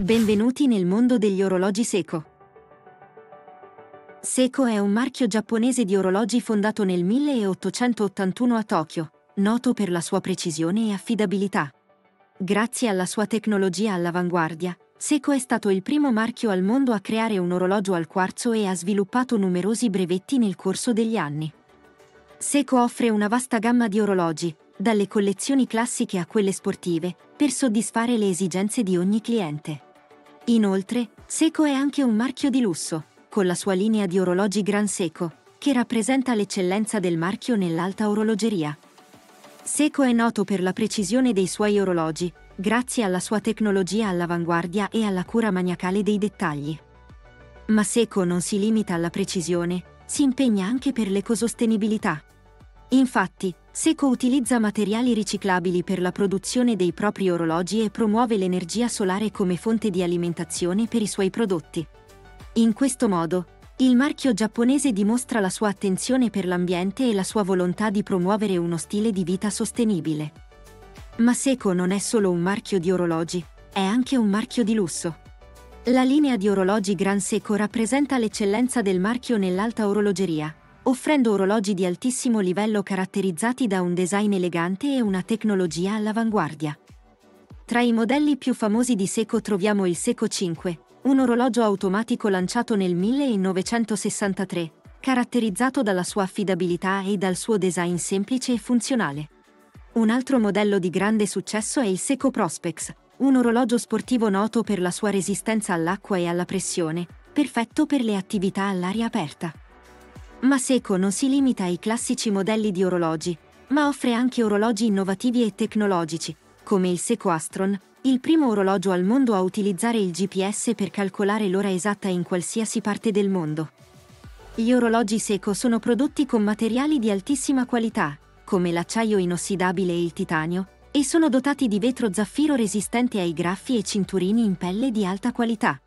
Benvenuti nel mondo degli orologi Seiko. Seiko è un marchio giapponese di orologi fondato nel 1881 a Tokyo, noto per la sua precisione e affidabilità. Grazie alla sua tecnologia all'avanguardia, Seiko è stato il primo marchio al mondo a creare un orologio al quarzo e ha sviluppato numerosi brevetti nel corso degli anni. Seiko offre una vasta gamma di orologi, dalle collezioni classiche a quelle sportive, per soddisfare le esigenze di ogni cliente. Inoltre, Seiko è anche un marchio di lusso, con la sua linea di orologi Grand Seiko, che rappresenta l'eccellenza del marchio nell'alta orologeria. Seiko è noto per la precisione dei suoi orologi, grazie alla sua tecnologia all'avanguardia e alla cura maniacale dei dettagli. Ma Seiko non si limita alla precisione, si impegna anche per l'ecosostenibilità. Infatti, Seiko utilizza materiali riciclabili per la produzione dei propri orologi e promuove l'energia solare come fonte di alimentazione per i suoi prodotti. In questo modo, il marchio giapponese dimostra la sua attenzione per l'ambiente e la sua volontà di promuovere uno stile di vita sostenibile. Ma Seiko non è solo un marchio di orologi, è anche un marchio di lusso. La linea di orologi Grand Seiko rappresenta l'eccellenza del marchio nell'alta orologeria, offrendo orologi di altissimo livello caratterizzati da un design elegante e una tecnologia all'avanguardia. Tra i modelli più famosi di Seiko troviamo il Seiko 5, un orologio automatico lanciato nel 1963, caratterizzato dalla sua affidabilità e dal suo design semplice e funzionale. Un altro modello di grande successo è il Seiko Prospex, un orologio sportivo noto per la sua resistenza all'acqua e alla pressione, perfetto per le attività all'aria aperta. Ma Seiko non si limita ai classici modelli di orologi, ma offre anche orologi innovativi e tecnologici, come il Seiko Astron, il primo orologio al mondo a utilizzare il GPS per calcolare l'ora esatta in qualsiasi parte del mondo. Gli orologi Seiko sono prodotti con materiali di altissima qualità, come l'acciaio inossidabile e il titanio, e sono dotati di vetro zaffiro resistente ai graffi e cinturini in pelle di alta qualità.